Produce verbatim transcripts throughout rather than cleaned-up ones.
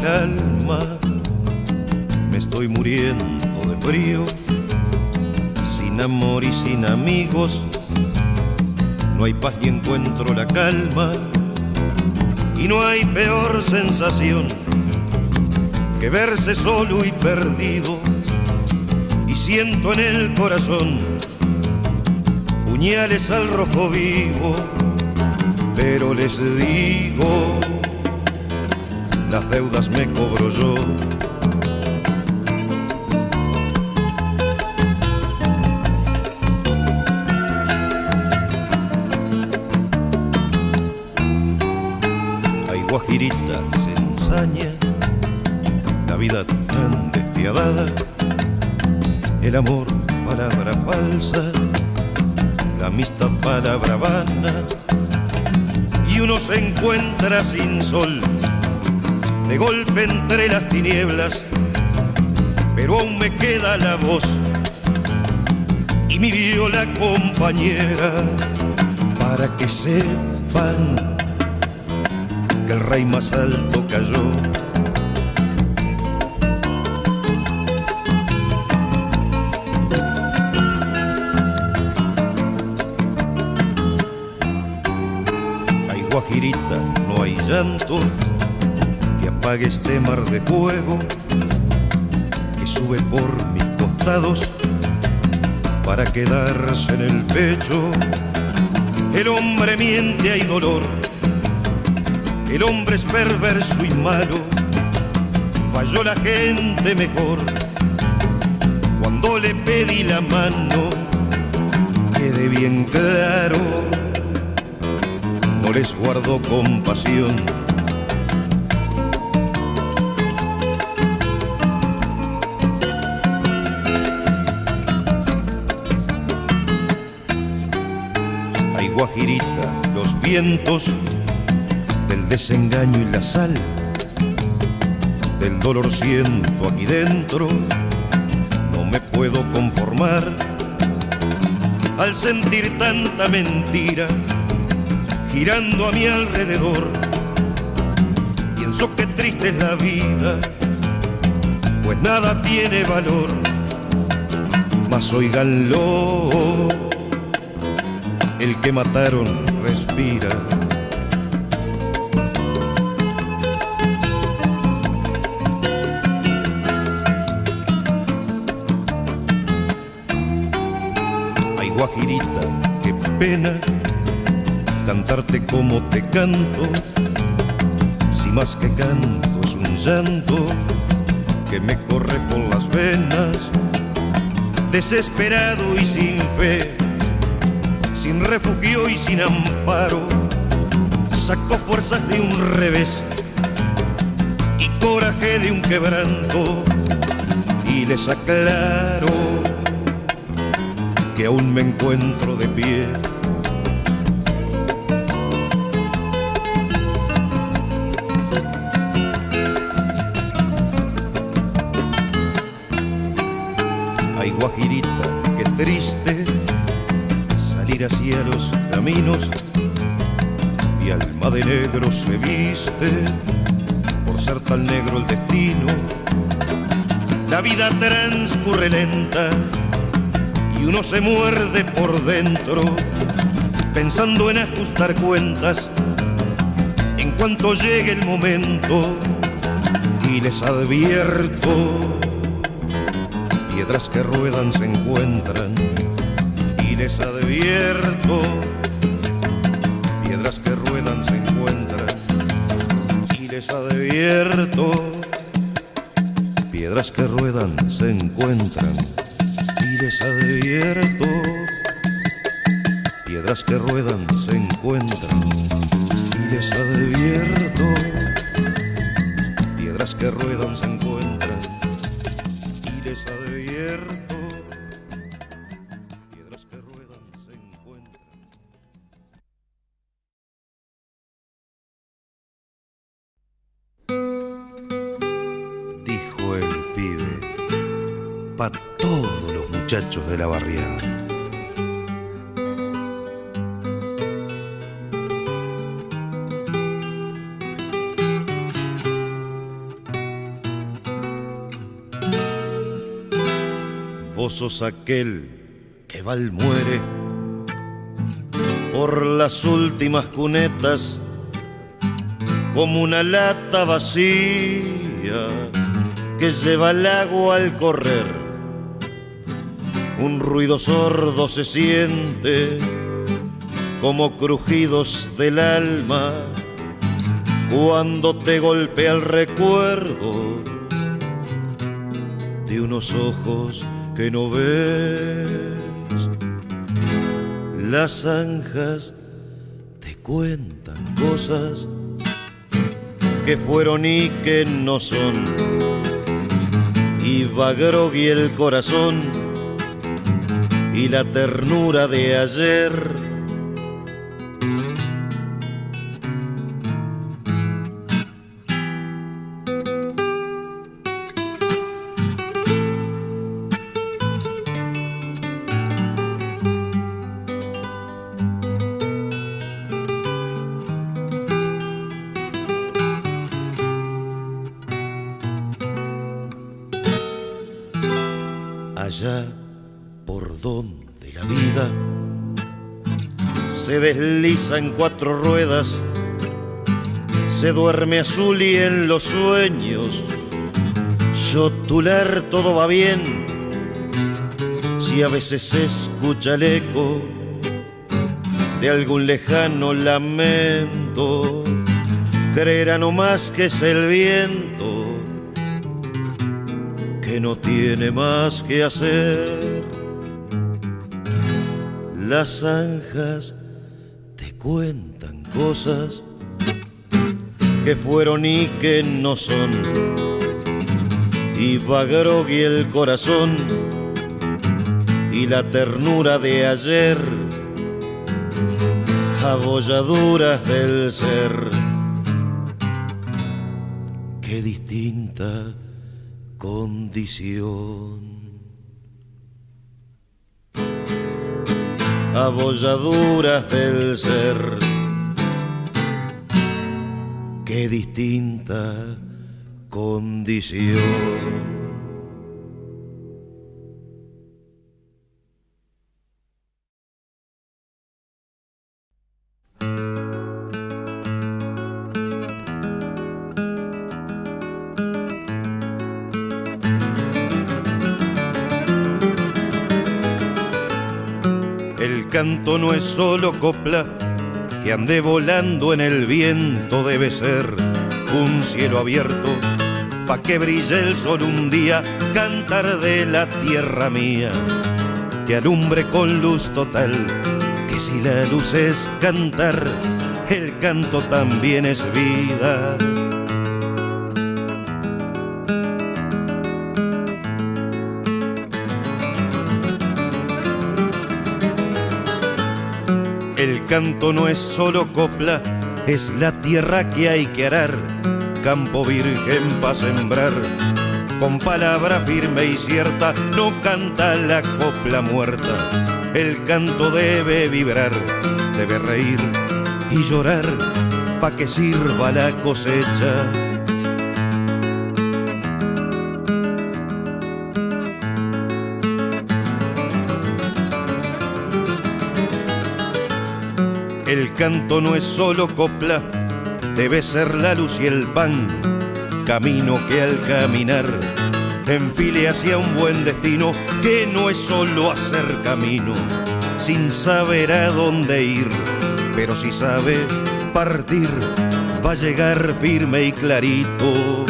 el alma. Me estoy muriendo de frío, sin amor y sin amigos. No hay paz y encuentro la calma. Y no hay peor sensación que verse solo y perdido. Y siento en el corazón puñales al rojo vivo. Pero les digo, las deudas me cobro yo. Hay guajiritas en saña, la vida tan despiadada, el amor palabra falsa, la amistad palabra vana. Y uno se encuentra sin sol, de golpe entre las tinieblas. Pero aún me queda la voz y mi viola compañera, para que sepan que el rey más alto cayó. Hay guajirita, no hay llanto que apague este mar de fuego que sube por mis costados para quedarse en el pecho. El hombre miente, hay dolor. El hombre es perverso y malo. Falló la gente mejor cuando le pedí la mano. Quede bien claro, no les guardo compasión. Guajirita, los vientos del desengaño y la sal, del dolor siento aquí dentro, no me puedo conformar al sentir tanta mentira girando a mi alrededor. Pienso que triste es la vida, pues nada tiene valor, mas óiganlo. El que mataron respira. Ay, guajirita, qué pena cantarte como te canto. Si más que canto es un llanto que me corre por las venas, desesperado y sin fe, sin refugio y sin amparo. Sacó fuerzas de un revés y coraje de un quebranto. Y les aclaro que aún me encuentro de pie. Ay, guajirita, qué triste ir hacia los caminos. Mi alma de negro se viste por ser tan negro el destino. La vida transcurre lenta y uno se muerde por dentro, pensando en ajustar cuentas en cuanto llegue el momento. Y les advierto, piedras que ruedan se encuentran. Les advierto, piedras que ruedan se encuentran. Y les advierto, piedras que ruedan se encuentran. Y les advierto, piedras que ruedan se encuentran. Y les advierto, piedras que ruedan se encuentran. Y les advierto. Para todos los muchachos de la barriada. vos sos aquel que va al muere por las últimas cunetas como una lata vacía que lleva el agua al correr. Un ruido sordo se siente como crujidos del alma cuando te golpea el recuerdo de unos ojos que no ves. Las zanjas te cuentan cosas que fueron y que no son, y va grogui el corazón y la ternura de ayer. Allá por donde la vida se desliza en cuatro ruedas, se duerme azul y en los sueños yotular todo va bien. Si a veces se escucha el eco de algún lejano lamento, creerá nomás que es el viento que no tiene más que hacer. Las zanjas te cuentan cosas que fueron y que no son, y va grogui el corazón y la ternura de ayer, abolladuras del ser. Qué distinta condición, abolladuras del ser. Qué distinta condición. Canto no es solo copla que ande volando en el viento, debe ser un cielo abierto pa' que brille el sol un día, cantar de la tierra mía que alumbre con luz total, que si la luz es cantar, el canto también es vida. El canto no es solo copla, es la tierra que hay que arar, campo virgen pa' sembrar, con palabra firme y cierta, no canta la copla muerta. El canto debe vibrar, debe reír y llorar, pa' que sirva la cosecha. El canto no es solo copla, debe ser la luz y el pan, camino que al caminar te enfile hacia un buen destino, que no es solo hacer camino sin saber a dónde ir, pero si sabe partir va a llegar firme y clarito.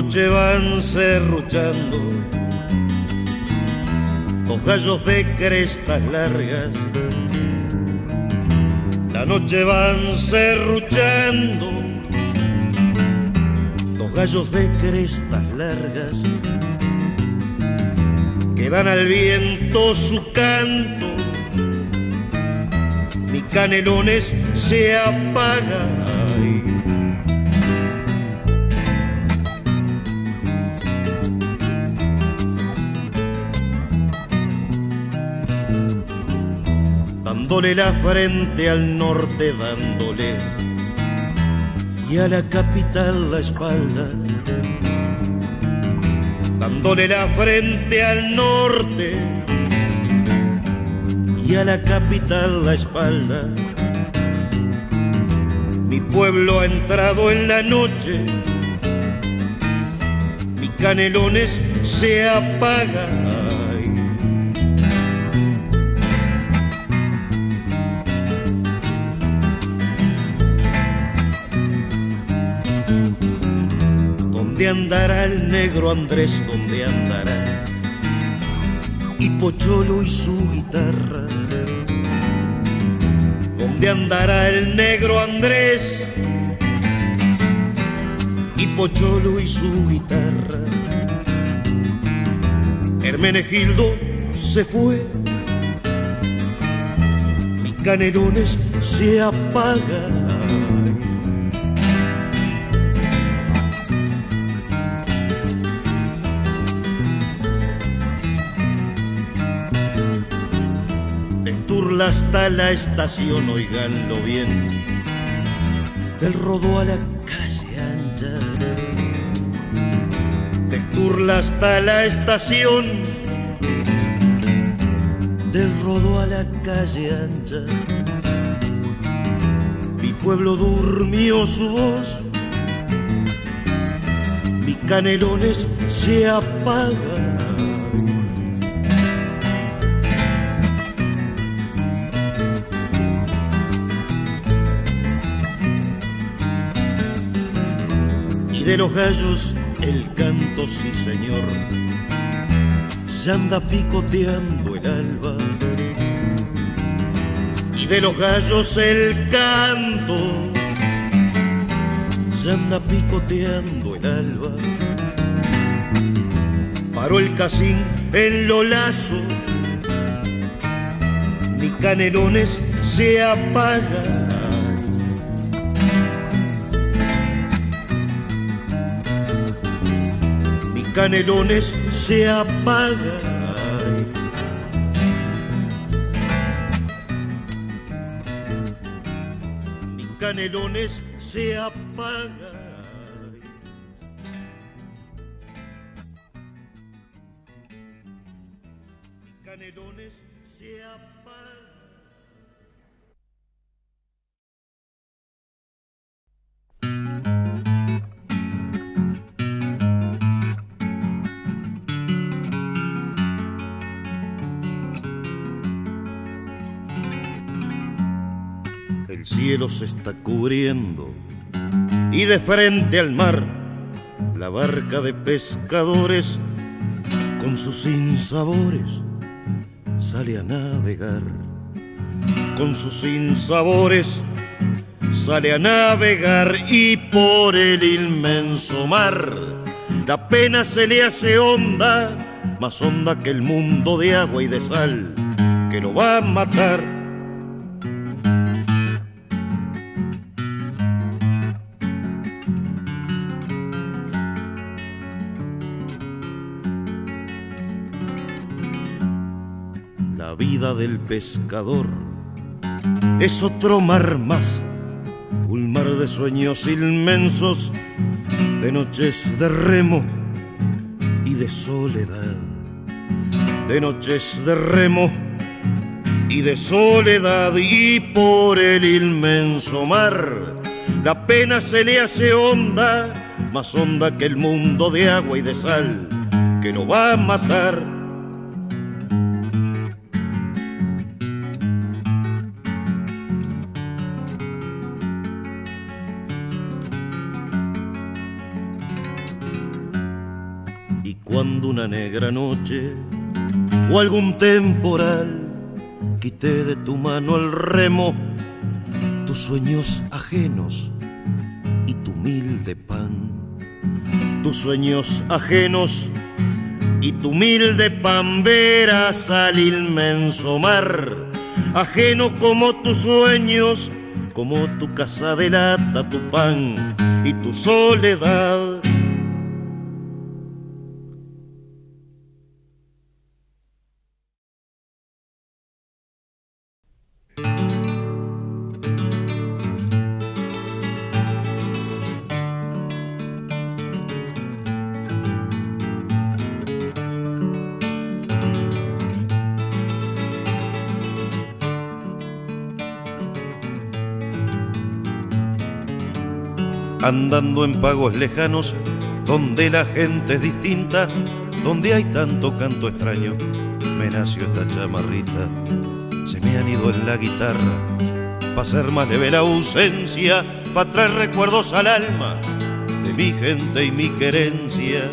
Noche van serruchando dos gallos de crestas largas. La noche van serruchando dos gallos de crestas largas que dan al viento su canto, Canelones se apaga. Ay. Dándole la frente al norte, dándole, y a la capital la espalda. Dándole la frente al norte y a la capital la espalda. Mi pueblo ha entrado en la noche, mi Canelones se apaga. Ay. ¿Dónde andará el negro Andrés? ¿Dónde andará? Y Pocholo y su guitarra. ¿Dónde andará el negro Andrés? Y Pocholo y su guitarra. Hermenegildo se fue, mi Canelones se apaga. Hasta la estación, oiganlo bien, del Rodó a la calle ancha. Del Turla hasta la estación, del Rodó a la calle ancha. Mi pueblo durmió su voz, mi Canelones se apaga. De los gallos el canto, sí señor, ya anda picoteando el alba. Y de los gallos el canto, ya anda picoteando el alba. Paró el casín en lo lazo, mi Canelones se apaga. Canelones se apaga. Mi Canelones se apaga. Mi Canelones se apaga. El cielo se está cubriendo y de frente al mar la barca de pescadores con sus sinsabores sale a navegar. Con sus sinsabores sale a navegar y por el inmenso mar la pena se le hace honda, más honda que el mundo de agua y de sal que lo va a matar. La vida del pescador es otro mar más, un mar de sueños inmensos, de noches de remo y de soledad. De noches de remo y de soledad, y por el inmenso mar la pena se le hace honda, más honda que el mundo de agua y de sal que lo va a matar. Cuando una negra noche o algún temporal quité de tu mano el remo, tus sueños ajenos y tu humilde pan. Tus sueños ajenos y tu humilde pan, verás al inmenso mar ajeno como tus sueños, como tu casa de lata, tu pan y tu soledad. Andando en pagos lejanos, donde la gente es distinta, donde hay tanto canto extraño, me nació esta chamarrita. Se me han ido en la guitarra, pa' ser más leve la ausencia, pa' traer recuerdos al alma de mi gente y mi querencia.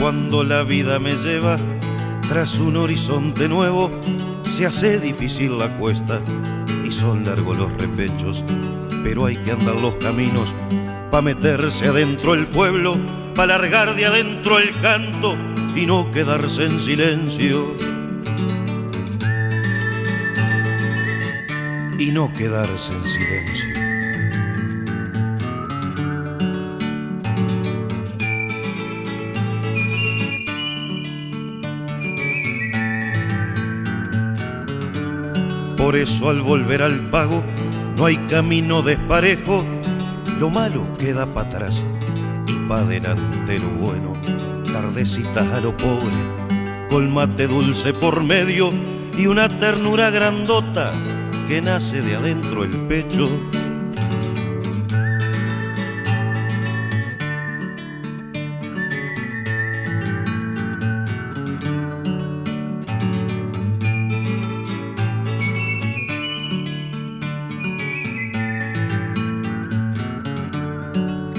Cuando la vida me lleva tras un horizonte nuevo, se hace difícil la cuesta y son largos los repechos, pero hay que andar los caminos pa' meterse adentro el pueblo, pa' largar de adentro el canto y no quedarse en silencio. Y no quedarse en silencio. Por eso al volver al pago no hay camino desparejo, lo malo queda para atrás y para adelante lo bueno. Tardecitas a lo pobre, con mate dulce por medio y una ternura grandota que nace de adentro el pecho.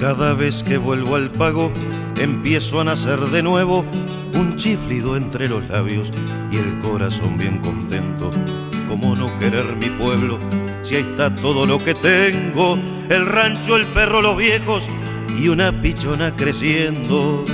Cada vez que vuelvo al pago, empiezo a nacer de nuevo, un chiflido entre los labios y el corazón bien contento. ¿Cómo no querer mi pueblo si ahí está todo lo que tengo? El rancho, el perro, los viejos y una pichona creciendo.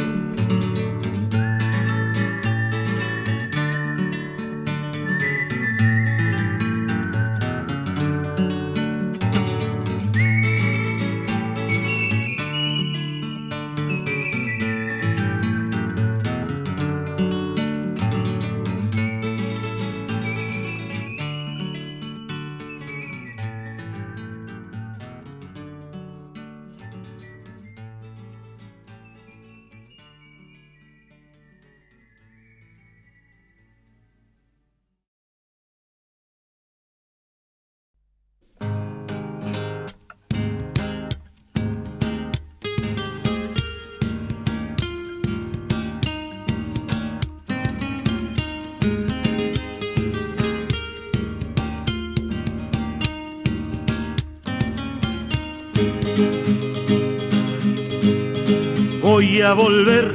Voy a volver,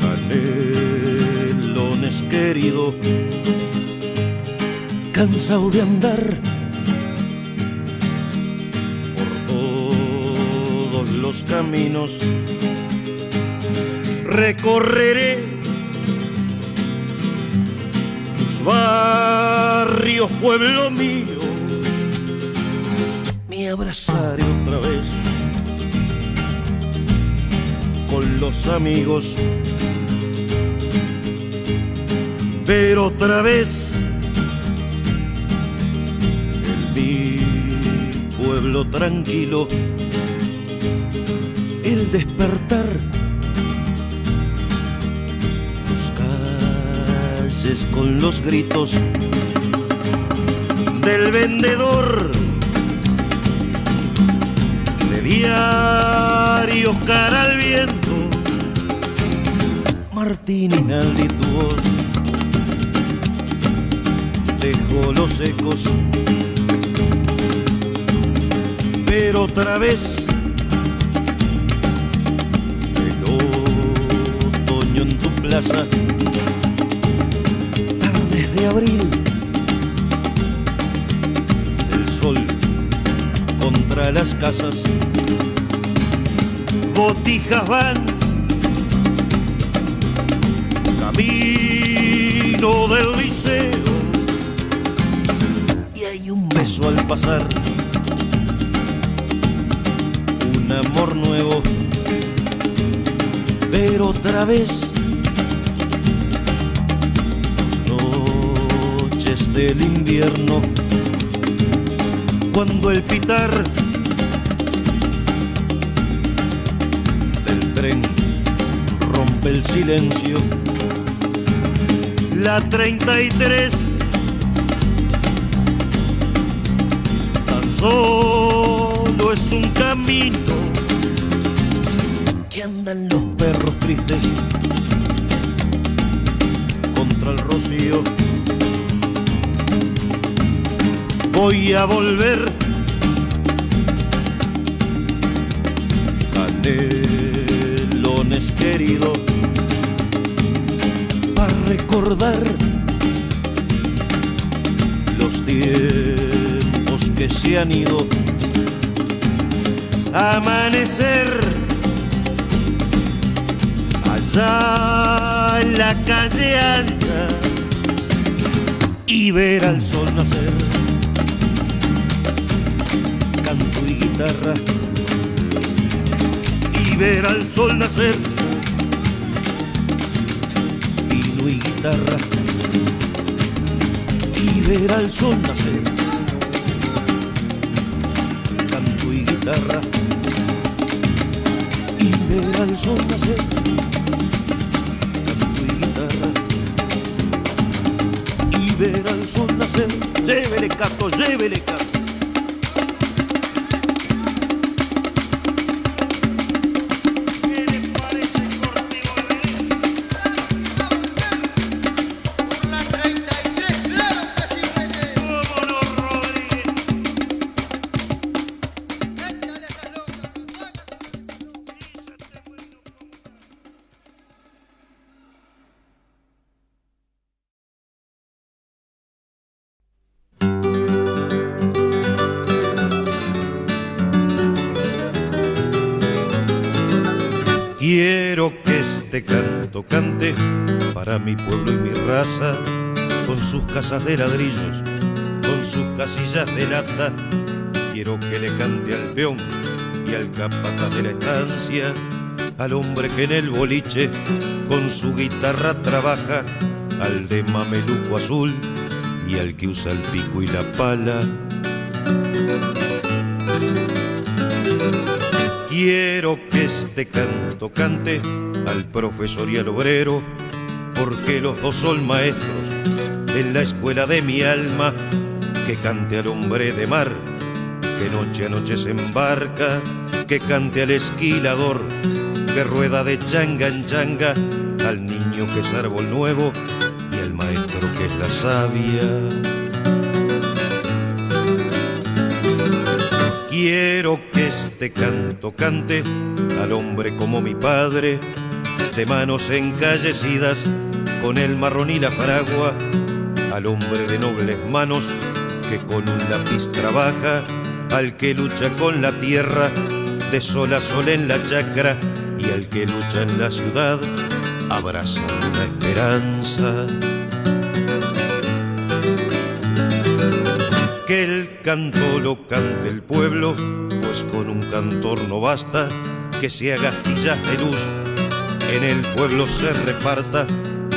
Canelones querido, cansado de andar por todos los caminos. Recorreré tus barrios, pueblo mío, me abrazaré otra vez con los amigos, ver otra vez en mi pueblo tranquilo el despertar, tus calles con los gritos del vendedor de diarios, cara al viento, Martín Inaldi, tu voz. Dejo los ecos, pero otra vez el otoño en tu plaza. abril. El sol contra las casas, botijas van, camino del liceo, y hay un beso al pasar, un amor nuevo, pero otra vez las noches del invierno, cuando el pitar del tren rompe el silencio, la treinta y tres tan solo es un camino que andan los perros tristes contra el rocío. Voy a volver, Canelones querido, a recordar los tiempos que se han ido. Amanecer allá en la calle alta y ver al sol nacer. Canto y guitarra y ver al sol nacer. Y guitarra y ver al sol nacer, canto y guitarra y ver al sol nacer, canto y guitarra y ver al sol nacer. Llévele canto, llévele canto. Quiero que este canto cante para mi pueblo y mi raza, con sus casas de ladrillos, con sus casillas de lata. Quiero que le cante al peón y al capataz de la estancia, al hombre que en el boliche con su guitarra trabaja, al de mameluco azul y al que usa el pico y la pala. Quiero que este canto cante al profesor y al obrero, porque los dos son maestros en la escuela de mi alma. Que cante al hombre de mar, que noche a noche se embarca, que cante al esquilador, que rueda de changa en changa, al niño que es árbol nuevo y al maestro que es la savia. Quiero que este canto cante al hombre como mi padre, de manos encallecidas con el marrón y la fragua, al hombre de nobles manos que con un lápiz trabaja, al que lucha con la tierra de sol a sol en la chacra, y al que lucha en la ciudad abrazando la esperanza. Que el canto lo cante el pueblo, pues con un cantor no basta. Que se haga astillas de luz, en el pueblo se reparta,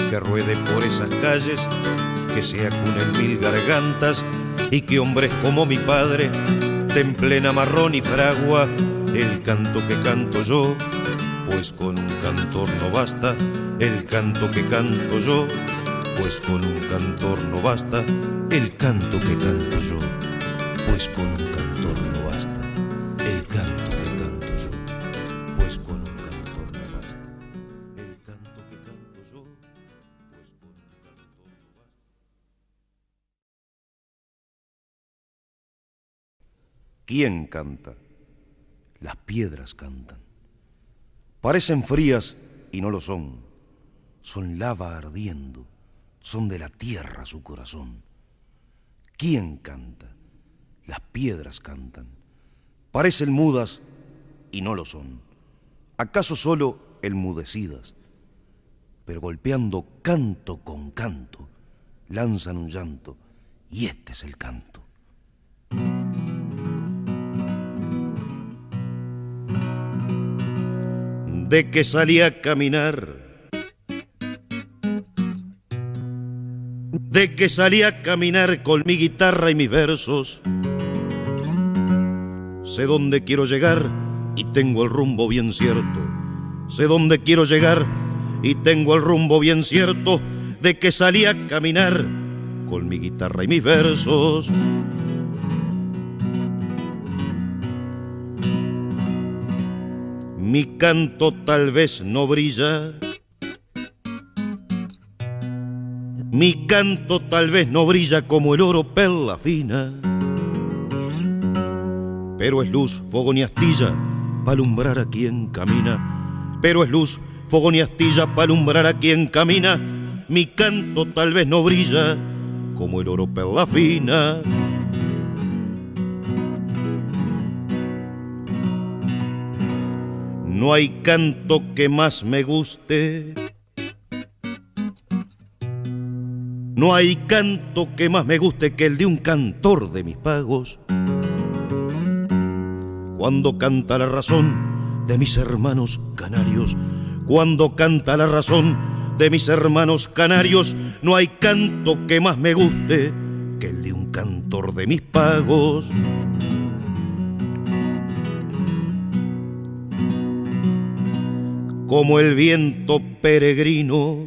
que ruede por esas calles, que se acunen mil gargantas, y que hombres como mi padre, de en plena marrón y fragua, el canto que canto yo, pues con un cantor no basta. El canto que canto yo, pues con un cantor no basta. El canto que canto yo, pues con un cantor no basta. El canto que canto yo, pues con un cantor no basta. El canto que canto yo, pues con un cantor no basta. ¿Quién canta? Las piedras cantan. Parecen frías y no lo son. Son lava ardiendo. son de la tierra su corazón. ¿Quién canta? Las piedras cantan. Parecen mudas y no lo son. ¿Acaso solo enmudecidas? Pero golpeando canto con canto, lanzan un llanto, y este es el canto. De que salí a caminar, de que salí a caminar con mi guitarra y mis versos. Sé dónde quiero llegar y tengo el rumbo bien cierto. Sé dónde quiero llegar y tengo el rumbo bien cierto. De que salí a caminar con mi guitarra y mis versos. Mi canto tal vez no brilla, mi canto tal vez no brilla como el oro perla fina, pero es luz, fogón y astilla para alumbrar a quien camina. Pero es luz, fogón y astilla para alumbrar a quien camina. Mi canto tal vez no brilla como el oro perla fina. No hay canto que más me guste, no hay canto que más me guste que el de un cantor de mis pagos. Cuando canta la razón de mis hermanos canarios, cuando canta la razón de mis hermanos canarios, no hay canto que más me guste que el de un cantor de mis pagos. Como el viento peregrino,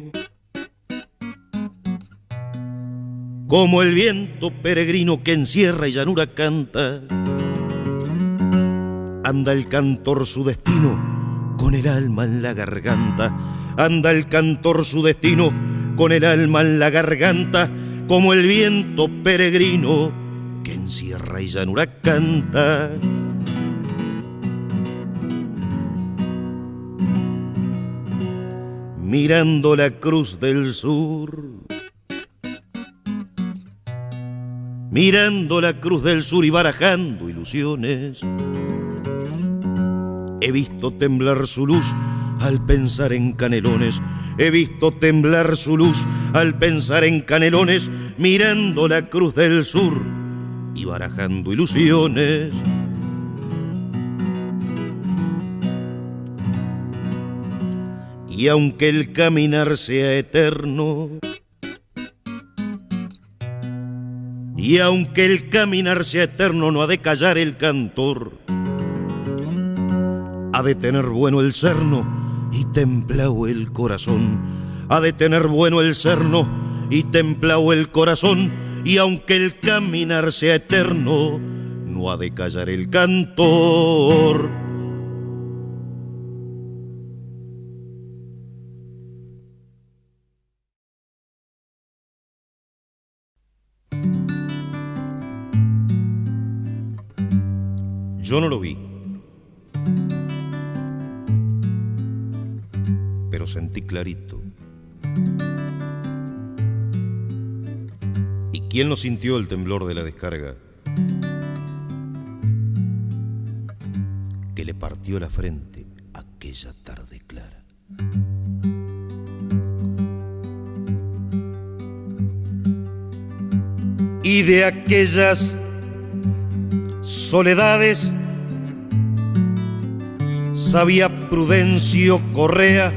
como el viento peregrino que en sierra y llanura canta, anda el cantor su destino con el alma en la garganta. Anda el cantor su destino con el alma en la garganta, como el viento peregrino que en sierra y llanura canta. Mirando la cruz del sur, mirando la cruz del sur y barajando ilusiones, he visto temblar su luz al pensar en Canelones. He visto temblar su luz al pensar en Canelones, mirando la cruz del sur y barajando ilusiones. Y aunque el caminar sea eterno, y aunque el caminar sea eterno, no ha de callar el cantor. Ha de tener bueno el cerno y templado el corazón. Ha de tener bueno el cerno y templado el corazón. Y aunque el caminar sea eterno, no ha de callar el cantor. Yo no lo vi, pero sentí clarito. ¿Y quién no sintió el temblor de la descarga que le partió la frente aquella tarde clara? Y de aquellas soledades sabía Prudencio Correa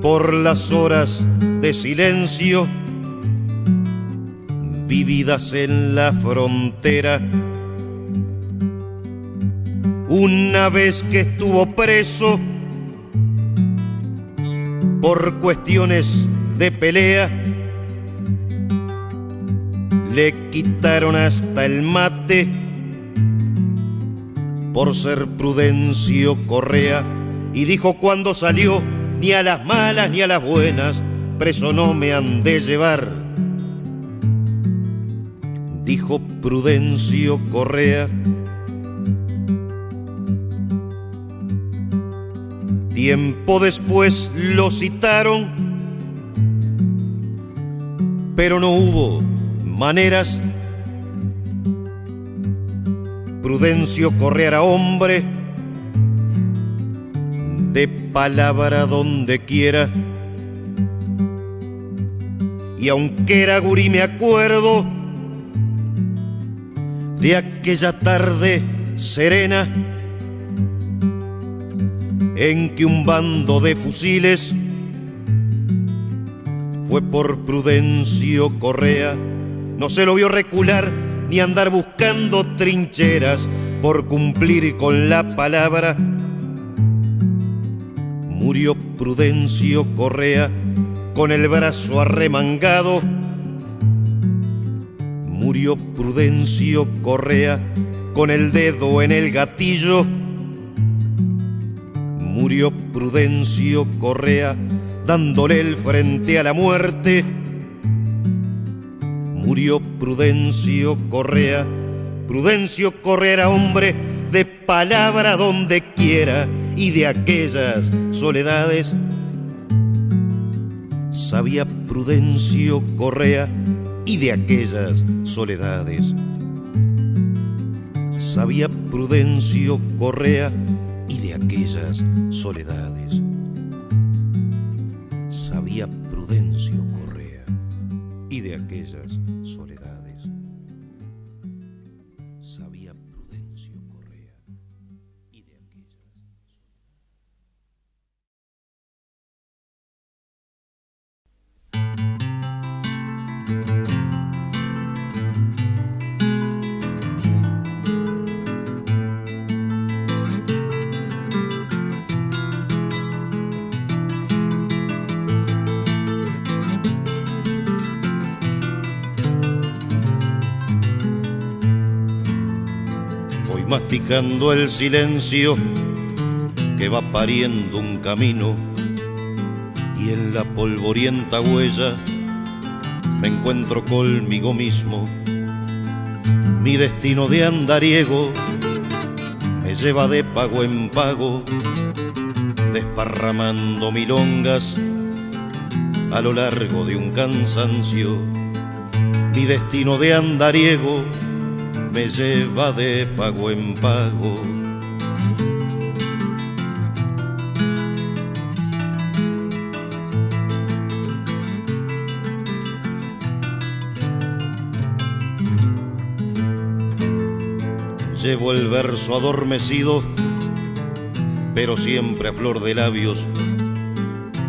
por las horas de silencio vividas en la frontera. Una vez que estuvo preso por cuestiones de pelea, le quitaron hasta el mate por ser Prudencio Correa. Y dijo cuando salió: ni a las malas ni a las buenas, preso no me han de llevar. Dijo Prudencio Correa. Tiempo después lo citaron pero no hubo maneras. Prudencio Correa era hombre de palabra donde quiera, y aunque era gurí me acuerdo de aquella tarde serena en que un bando de fusiles fue por Prudencio Correa. No se lo vio recular ni andar buscando trincheras por cumplir con la palabra. Murió Prudencio Correa con el brazo arremangado. Murió Prudencio Correa con el dedo en el gatillo. Murió Prudencio Correa dándole el frente a la muerte. Murió Prudencio Correa. Prudencio Correa era hombre de palabra donde quiera y de aquellas soledades. Sabía Prudencio Correa y de aquellas soledades. Sabía Prudencio Correa y de aquellas soledades. Sabía Prudencio Correa y de aquellas soledades. Sabía Prudencio Correa y de aquellas masticando el silencio que va pariendo un camino, y en la polvorienta huella me encuentro conmigo mismo. Mi destino de andariego me lleva de pago en pago, desparramando milongas a lo largo de un cansancio. Mi destino de andariego me lleva de pago en pago. Llevo el verso adormecido, pero siempre a flor de labios,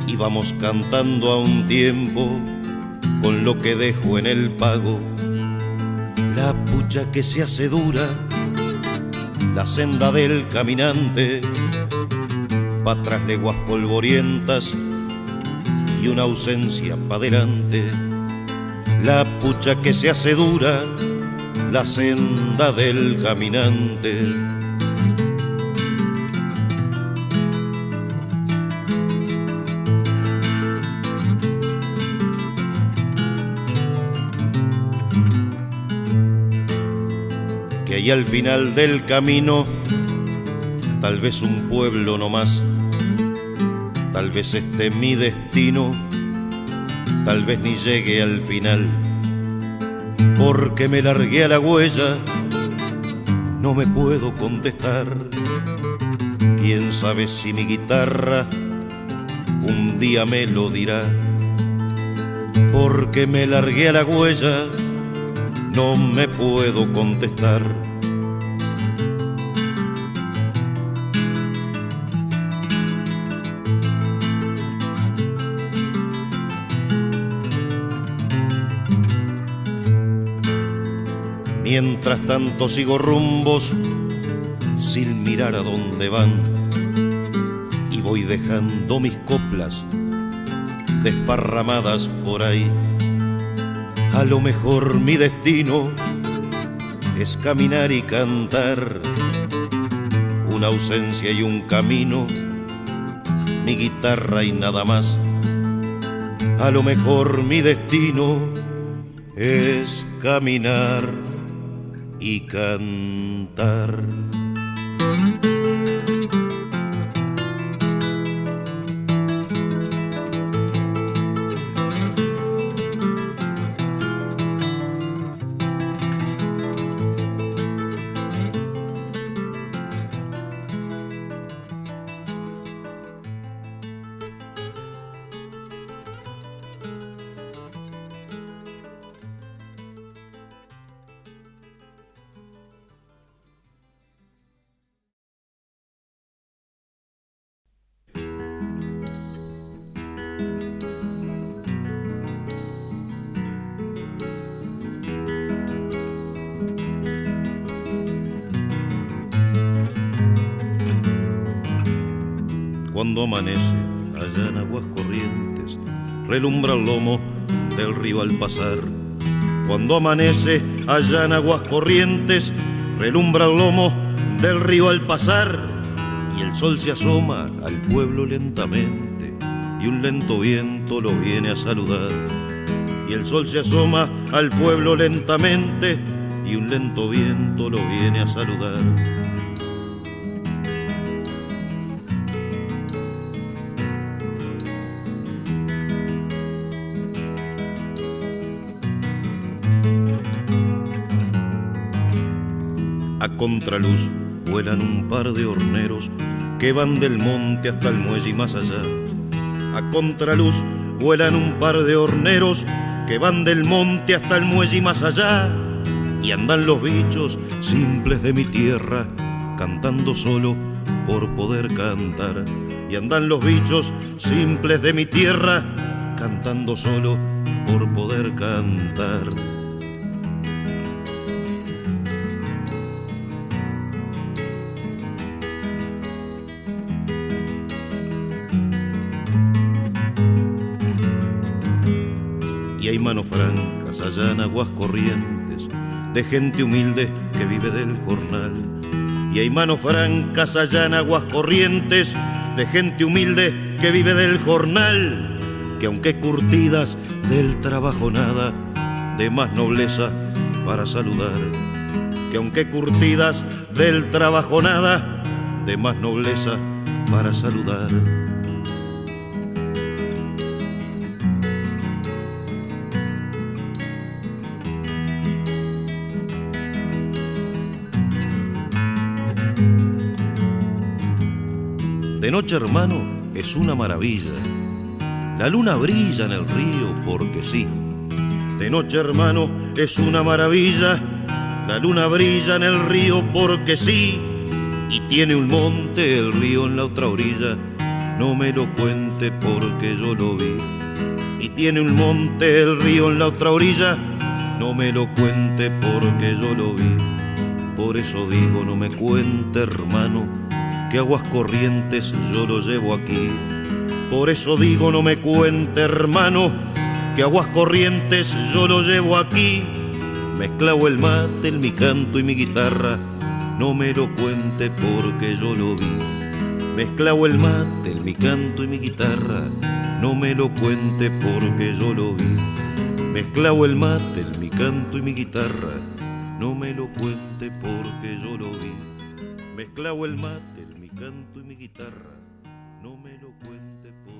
y vamos cantando a un tiempo con lo que dejo en el pago. La pucha que se hace dura, la senda del caminante, pa' tras leguas polvorientas y una ausencia pa' delante. La pucha que se hace dura, la senda del caminante. Y al final del camino, tal vez un pueblo no más, tal vez este mi destino, tal vez ni llegue al final, porque me largué a la huella, no me puedo contestar. Quién sabe si mi guitarra un día me lo dirá, porque me largué a la huella, no me puedo contestar. Mientras tanto sigo rumbos sin mirar a dónde van, y voy dejando mis coplas desparramadas por ahí. A lo mejor mi destino es caminar y cantar, una ausencia y un camino, mi guitarra y nada más. A lo mejor mi destino es caminar y cantar. cuando amanece allá en Aguascorrientes, relumbra el lomo del río al pasar. Cuando amanece allá en Aguascorrientes, relumbra el lomo del río al pasar. Y el sol se asoma al pueblo lentamente, y un lento viento lo viene a saludar. Y el sol se asoma al pueblo lentamente, y un lento viento lo viene a saludar. A contraluz vuelan un par de horneros que van del monte hasta el muelle y más allá. A contraluz vuelan un par de horneros que van del monte hasta el muelle y más allá. Y andan los bichos simples de mi tierra, cantando solo por poder cantar. Y andan los bichos simples de mi tierra, cantando solo por poder cantar. Y hay manos francas allá en Aguascorrientes, de gente humilde que vive del jornal. Y hay manos francas allá en Aguascorrientes, de gente humilde que vive del jornal, que aunque curtidas del trabajo nada, de más nobleza para saludar. Que aunque curtidas del trabajo nada, de más nobleza para saludar. De noche, hermano, es una maravilla. La luna brilla en el río porque sí. De noche, hermano, es una maravilla. La luna brilla en el río porque sí. Y tiene un monte el río en la otra orilla. No me lo cuente porque yo lo vi. Y tiene un monte el río en la otra orilla. No me lo cuente porque yo lo vi. Por eso digo, no me cuente, hermano, que Aguascorrientes yo lo llevo aquí. Por eso digo, no me cuente, hermano, que Aguascorrientes yo lo llevo aquí. Mezclao el mate en mi canto y mi guitarra, no me lo cuente porque yo lo vi. Mezclao el mate en mi canto y mi guitarra, no me lo cuente porque yo lo vi. Mezclao el mate en mi canto y mi guitarra, no me lo cuente porque yo lo vi. Mezclao el mate, canto y mi guitarra, no me lo cuente por...